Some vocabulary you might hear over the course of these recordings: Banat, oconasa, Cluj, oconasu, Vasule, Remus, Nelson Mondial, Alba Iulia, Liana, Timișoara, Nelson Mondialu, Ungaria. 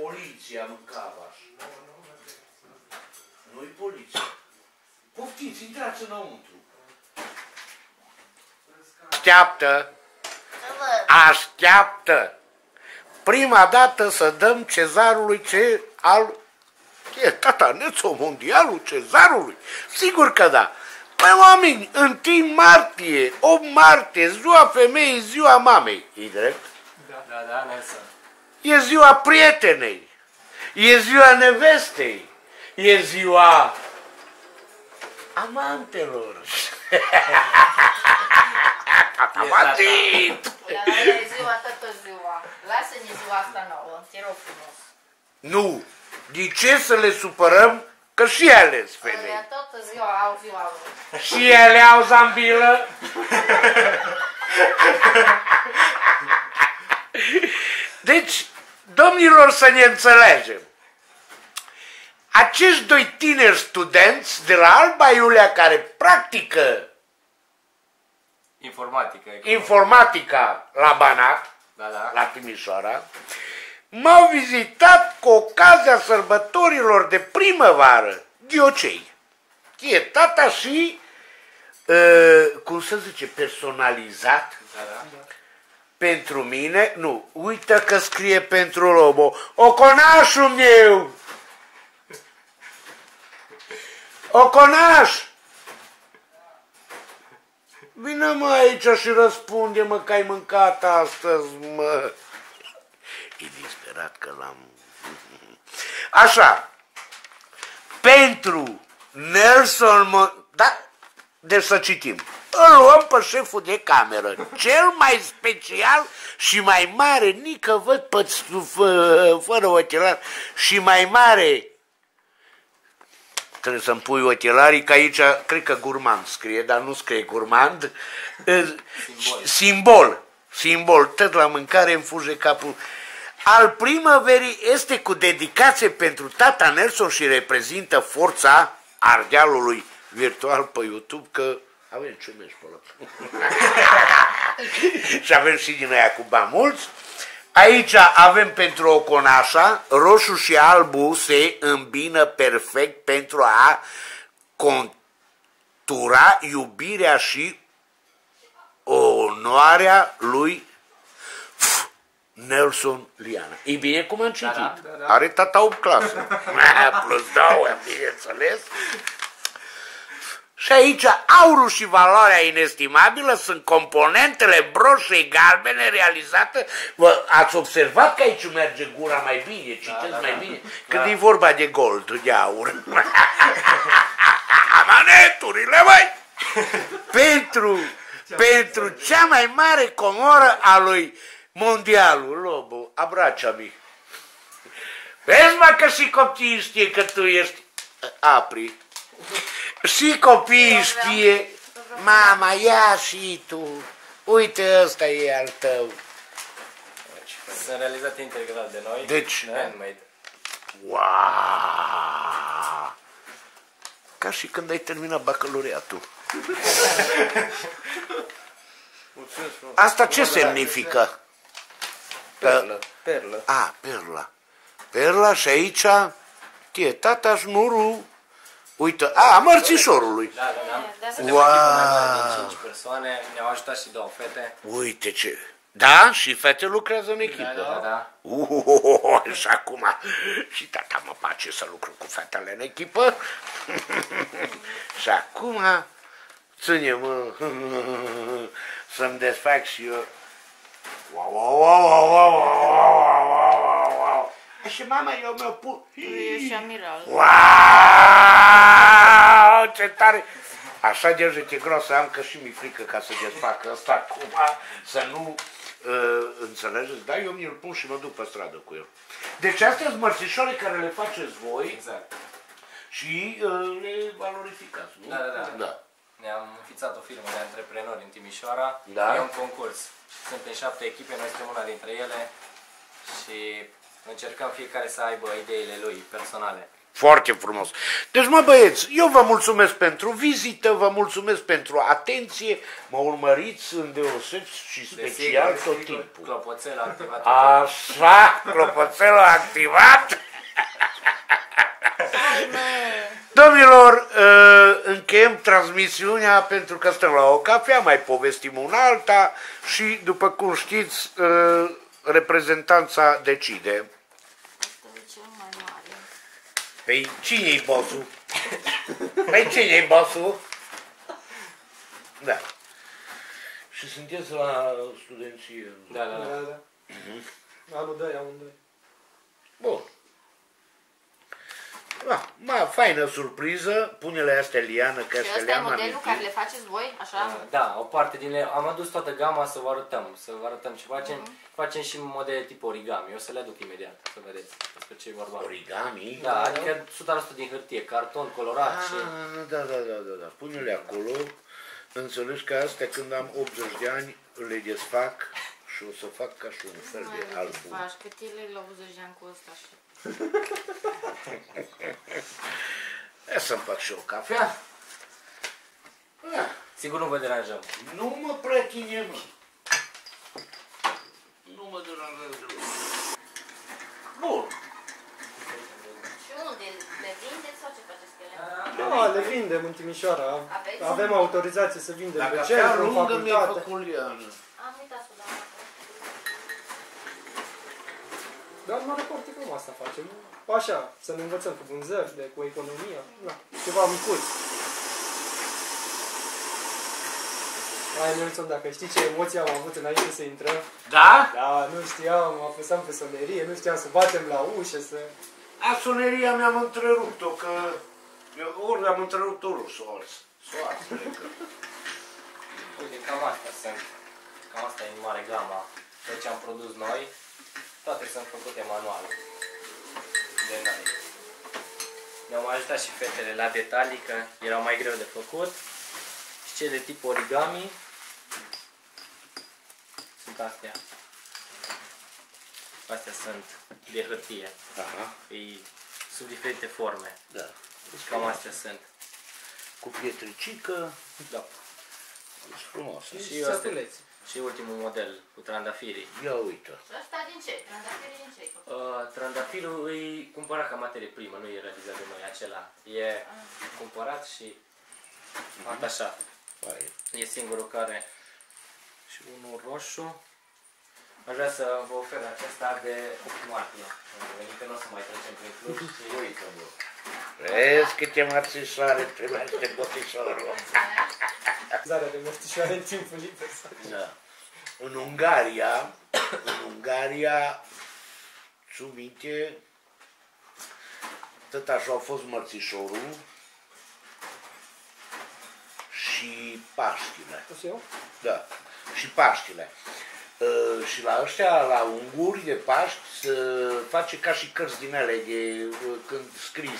poliția mâncava. Nu-i poliția. Poftiți, intrați înăuntru. Așteaptă. Așteaptă. Prima dată să dăm cezarului ce al... E tata Nelson Mondialu cezarului? Sigur că da. Păi oameni, în 1 martie, 8 martie, ziua femeii, ziua mamei. E drept? Da, da, da, Nelson. E ziua prietenei, e ziua nevestei, e ziua amantelor. Amantit! La e ziua toată ziua. Lasă-ne ziua asta nouă, te rog frumos. Nu! De ce să le supărăm? Că și ele sunt femei. Alea toată ziua au ziua lor. Și ele au zambilă. Deci, domnilor, să ne înțelegem. Acești doi tineri studenți de la Alba Iulia care practică informatica la Banat, da, da, la Timișoara, m-au vizitat cu ocazia sărbătorilor de primăvară, ghiocei. E tata și, cum să zice, personalizat. Da, da. Pentru mine, nu, uită că scrie pentru Lobo. Oconașul meu! Oconaș! Vină mă aici și răspunde-mă că ai mâncat astăzi, mă. E disperat că l-am... Așa. Pentru Nelson mă... Da? Deci să citim. Îl luăm pe șeful de cameră, cel mai special și mai mare, nică văd pe fără ochelar, și mai mare, trebuie să-mi pui ochelarii, că aici cred că gurmand scrie, dar nu scrie gurmand, simbol, tot la mâncare îmi fuge capul. Al primăverii este cu dedicație pentru tata Nelson și reprezintă forța ardealului virtual pe YouTube, că avem ce mergi pe loc. Și avem și din aia cu bani mulți. Aici avem pentru Oconașa, roșu și albu se îmbină perfect pentru a contura iubirea și onoarea lui Nelson Liana. E bine cum am citit. Da, da, da. Are tata 8 clase. Plus 2, bineînțeles. Și aici aurul și valoarea inestimabilă sunt componentele broșei galbene realizate. Vă, ați observat că aici merge gura mai bine, citesc bine, când e vorba de gold, de aur. Amaneturile, băi! pentru cea mai mare comoră a lui Mondialu, Lobo, abracia-mi. Vezi, mă, că și copiii știe că tu ești apri. Și copiii știe, mama, ia și tu, uite, ăsta e al tău. Sunt realizate integral de noi. Deci, wow! Ca și când ai terminat bacalaureatul. Asta ce semnifică? Perla. Perla. A, perla. Perla și aici, tie, tata șnurul. Uite, a, mărțișorului. Da, da, da. Wow. 5 persoane, ne-au ajutat și 2 fete. Uite ce... Da? Și fete lucrează în echipă. Da, da, da. Și acum... Și tata mă place să lucru cu fetele în echipă. Și acum... Ține-mă... Să-mi desfac și eu... Și mama, eu mi-o pun... Eu și amiral. Wow, ce tare! Așa de jete groasă am, că și mi-e frică ca să desfac ăsta acum, să nu înțelegeți, dar eu mi-l pun și mă duc pe stradă cu el. Deci astea sunt mărțișoare care le faceți voi, exact, și le valorificați, nu? Da, da, da. Da. Ne-am înființat o firmă de antreprenori în Timișoara, da? E un concurs. Suntem 7 echipe, noi suntem una dintre ele și... Încercăm fiecare să aibă ideile lui personale. Foarte frumos. Deci, mă băieți, eu vă mulțumesc pentru vizită, vă mulțumesc pentru atenție, mă urmăriți îndeoseb și special tot timpul. Clopoțelul activat. Așa, clopoțelul activat. Domnilor, încheiem transmisiunea pentru că stăm la o cafea, mai povestim una alta și, după cum știți, reprezentanța decide. Păi cine-i bossul? Păi cine-i bossul? Da. Și sunteți la studenție? Da, da, da. Anul doi, anul doi. Bun. Ma, faină surpriză, pune-le astea Liana, că astea le-am amintit. Și ăsta e modelul care le faceți voi, așa? Da, o parte din ele, am adus toată gama să vă arătăm, și facem și modele tip origami, o să le aduc imediat, să vedeți despre ce e vorba. Origami? Da, adică 100% din hârtie, carton, colorat și... Da, da, da, da, pune-le acolo, înțelegi că astea când am 80 de ani le desfac și o să fac ca și un fel de album. Nu mai le desfaci, că tine la 80 de ani cu ăsta și... Ia să-mi fac și eu cafea. Sigur nu vă deranjăm. Nu mă prătine, mă. Nu mă deranjăm. Bun. Și unde? Le vindeți sau ce faceți cu ele? Nu, le vindem în Timișoara. Avem autorizație să vindem pe centru, în facultate. La cafea lungă mi-e făcut. Am uitat să-l dau. Dar mare parte cum asta facem. Așa, să ne învățăm cu vânzări, cu economia, ceva micuț. Hai, Nelson, dacă știi ce emoții am avut înainte să intrăm. Da? Da, nu știam, apăsam pe sonerie, nu știam să batem la ușă, să... A, soneria mi-am întrerupt-o, că... Eu ori am întrerupt orul s-o ars. S-o ars, cred că... Uite, cam asta sunt. Cam asta e în mare gama. Tot ce am produs noi, toate sunt făcute manual. Ne-au ajutat și fetele la detalii, că erau mai greu de făcut. Și cele de tip origami sunt astea. Astea sunt de hârtie. Sub diferite forme. Da. Cam astea sunt. Cu pietricică. Da. Sunt frumoase. Și ultimul model, cu trandafirii. Ia uite. Asta din ce? Trandafirii din ce? Trandafirul îi cumpărat ca materie primă, nu e realizat de noi acela. E cumpărat și atașat. E singurul care... Și unul roșu. Aș vrea să vă ofer acesta de 8 martie. Pentru că nu o să mai trecem prin Cluj și uite, bă. Vezi câte mărțișoare, trebuie să te botișorul. Zarea de mărțișoare în timpul liber. Da. În Ungaria, ți-o minte, tot așa a fost mărțișorul și Paștile. Da, și Paștile. Și la ăștia, la unguri de Paști, se face ca și cărți din ele, când scrii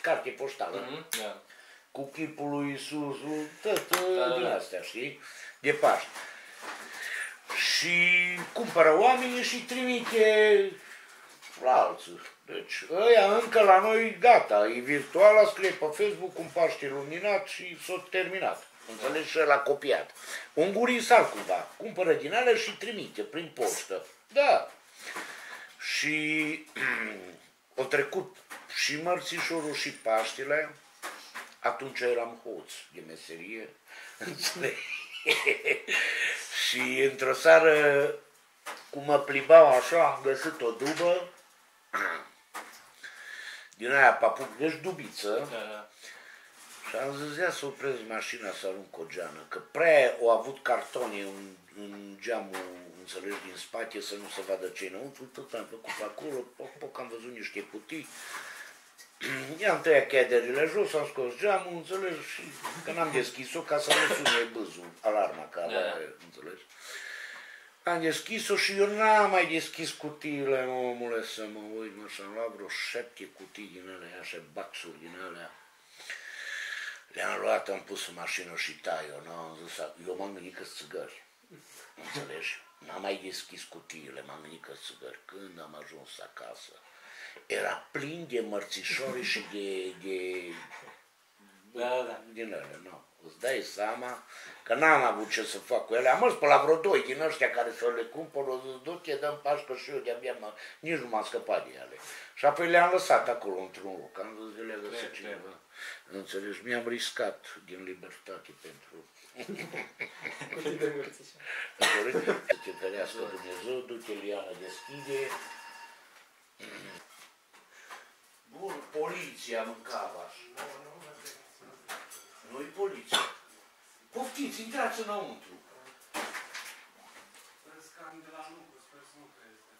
carte poștală. Cu chipul lui Iisusul, tot din astea, știi? De Paști. Și cumpără oamenii și trimite la alții. Deci ăia încă la noi gata, e virtuală, scrie pe Facebook un Paște luminat și s-a terminat. Înțelegi? Și ăla copiat. Ungurii s-ar cumva, cumpără din alea și trimite prin poștă. Da. Și au trecut și mărțișorul și Paștele. Atunci eram hoți de meserie. Înțelegi? Și într-o seară, cum mă plimbau așa, am găsit o dubă din aia papuc, deci dubiță, și am zis, ia să opresc mașina să arunc o geană, că prea au avut cartone în geamul, înțelegi, din spate, să nu se vadă ce-i înăuntru, tot am făcut acolo, poc, am văzut niște putii, i-am tăiat chederile jos, am scos geamul, înțelegi, și că n-am deschis-o ca să nu sune bâzul, alarma care are, înțelegi. Am deschis-o și eu n-am mai deschis cutiile, mă, omule, să mă uit, mă, și-am luat vreo 7 cutii din alea, așa, baxuri din alea. Le-am luat, am pus în mașină și tai-o, n-am zis, eu m-am gândit că-s țigări, înțelegi? N-am mai deschis cutiile, m-am gândit că-s țigări. Când am ajuns acasă, era plin de mărțișori și din ele, nu. Îți dai seama că n-am avut ce să fac cu ele. Am mers pe la vreo doi din ăștia care să le cumpăr, o zis, du-te, dă-mi pașcă și eu de-abia nici nu m-am scăpat de ele. Și apoi le-am lăsat acolo într-un loc, am zis, le-a găsit cineva. Înțelegi, mi-am riscat din libertate pentru... Să te ferească Dumnezeu, du-te, Liana, deschide. Bun, poliția mâncava așa. Noi poliția. Poftiți, intrați înăuntru.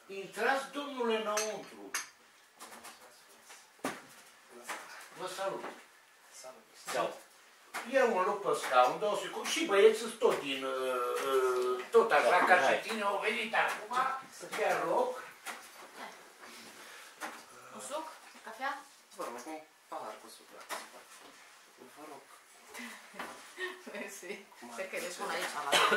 Intrați, domnule, înăuntru. Vă salut. Salut. E un loc pe scaun, două secunde, și băieți sunt tot din... tot așa, ca și tine, au venit acum să fie loc. Un suc? Cafea? Vă rog, un pahar cu suc. Vă rog. Mersi. Cred că le spun aici, la urmă.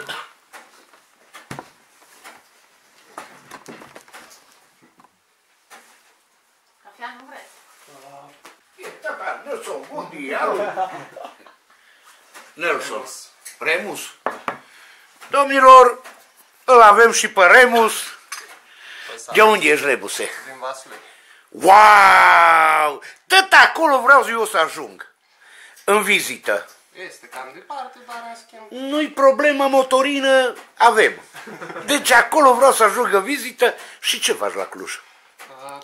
Cafea nu vreți? E tata Nelson Mondialu. Nelson. Remus. Domnilor, îl avem și pe Remus. De unde ești, Rebuse? Din Vasule. Wow! Tot acolo vreau eu să ajung. În vizită. Este cam departe, dar în schimb... Nu-i problemă, motorină avem. Deci acolo vreau să ajung în vizită. Și ce faci la Cluj?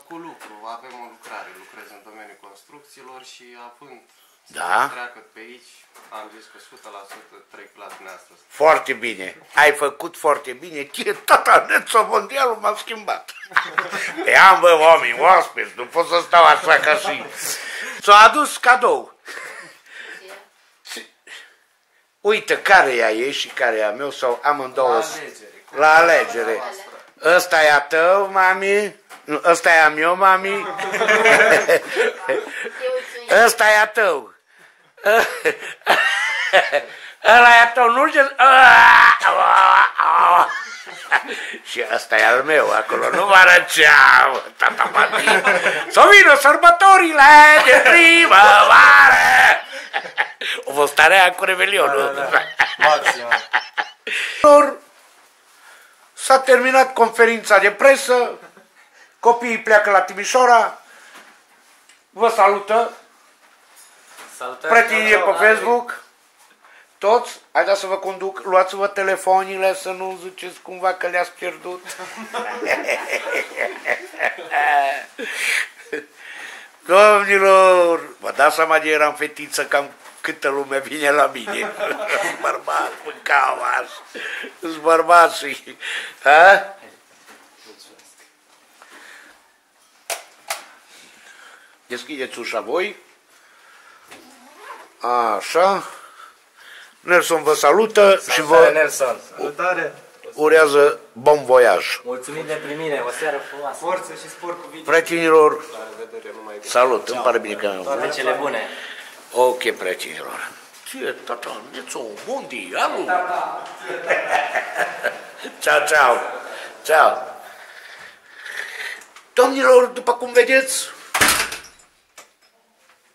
Cu lucru. Avem o lucrare. Lucrez în domeniul construcțiilor și având... Da? Treacă pe aici, am zis că 100% trec la dumneavoastră. Foarte bine. Ai făcut foarte bine. Tata Nelson Mondialu m-a schimbat. Pe am, bă, oameni oaspeți. Nu pot să stau așa ca și... S-a adus cadou. Uite care e a ei și care e a meu sau amândouă. La alegere. La alegere. Ăsta e a tău, mami. Ăsta e a meu, mami. Ăsta e a tău. Ăla e a tău, nu știu. Și ăsta e al meu, acolo nu vă arăceau. Tata Matii. Să vină sărbătorile de primăvară. O fost starea cu revelionul. S-a terminat conferința de presă. Copiii pleacă la Timișoara. Vă salută. Prietenii pe Facebook. Toți, haideți să vă conduc. Luați-vă telefoanele să nu ziceți cumva că le-ați pierdut. Domnilor, vă dați seama de eram fetiță, cam câtă lume vine la mine. Bărbați, mâncau azi. Sunt bărbații. Ha? Deschideți ușa voi. Așa. Nelson vă salută și vă urează bon voiaj. Mulțumim de primire, o seară frumoasă. Forță și sport cu vite. Prietenilor, salut, îmi pare bine că am văzut. Toate cele bune. Ok, prietenilor. Ție, tata Nelson Mondialu. Ceau, ceau. Ceau. Domnilor, după cum vedeți,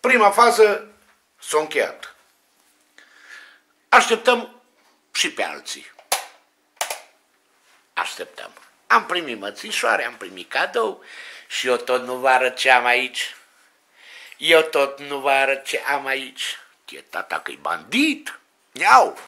prima fază s-a încheiat. Așteptăm și pe alții. Așteptăm. Am primit mățișoare, am primit cadou și eu tot nu vă arăt ce am aici. Eu tot nu vă arăt ce am aici. Tata că-i bandit. Iau!